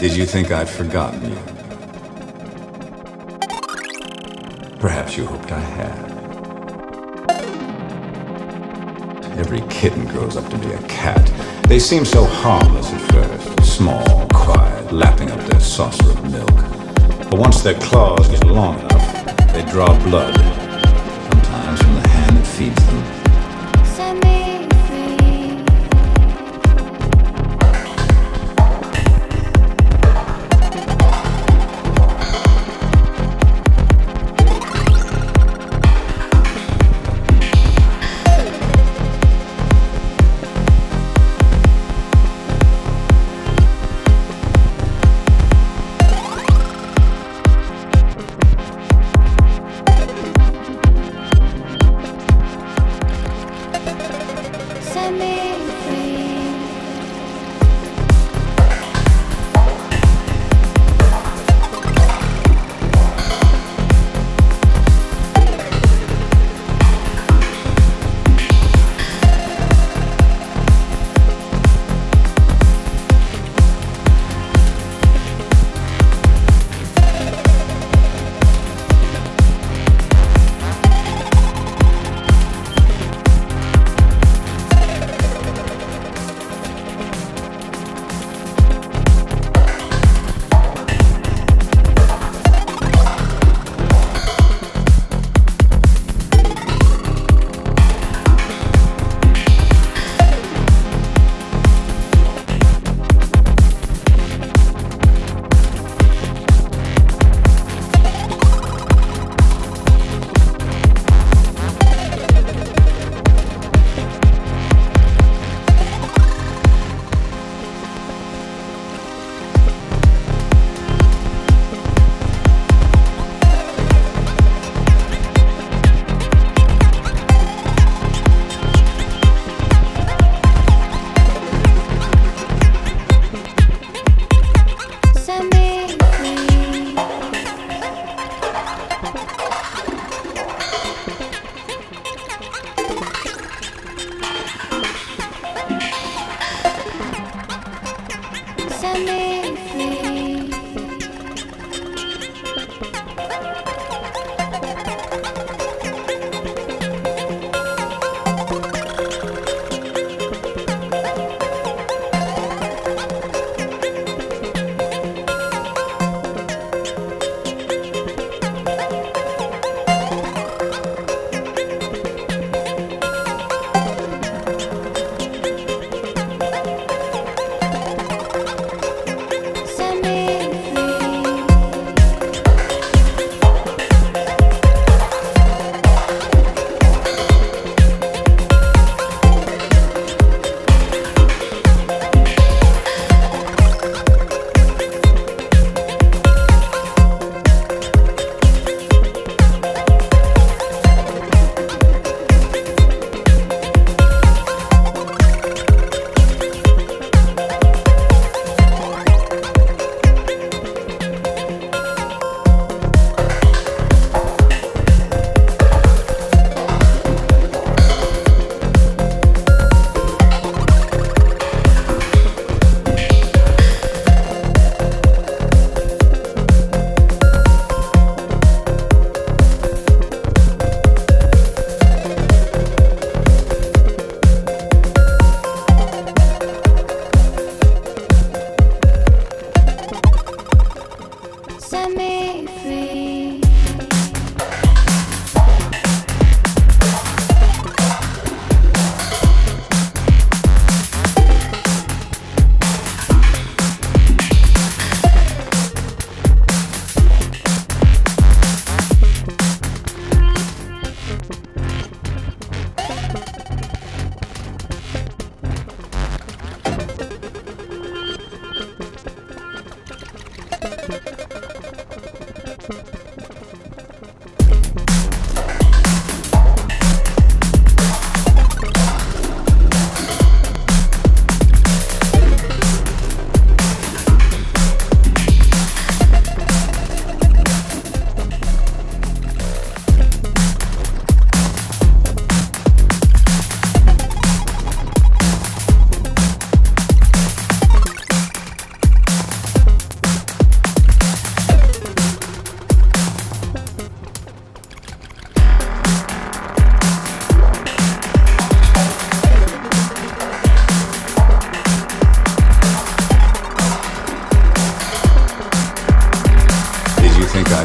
Did you think I'd forgotten you? Perhaps you hoped I had. Every kitten grows up to be a cat. They seem so harmless at first, small, quiet, lapping up their saucer of milk. But once their claws get long enough, they draw blood, sometimes from the hand that feeds them.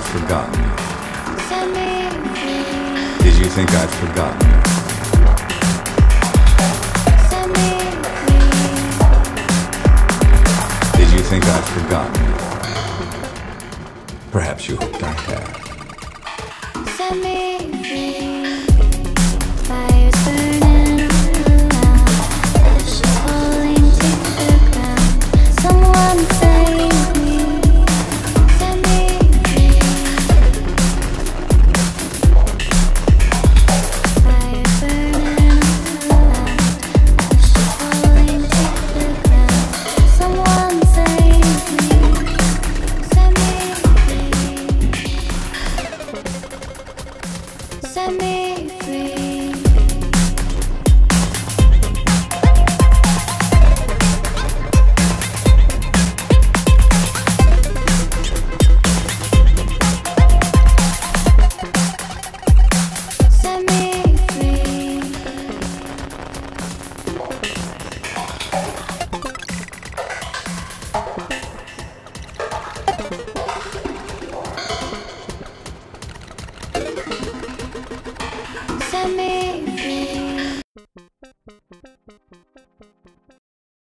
I'd forgotten you? Did you think I'd forgotten you? Did you think I'd forgotten you? Perhaps you hoped I had.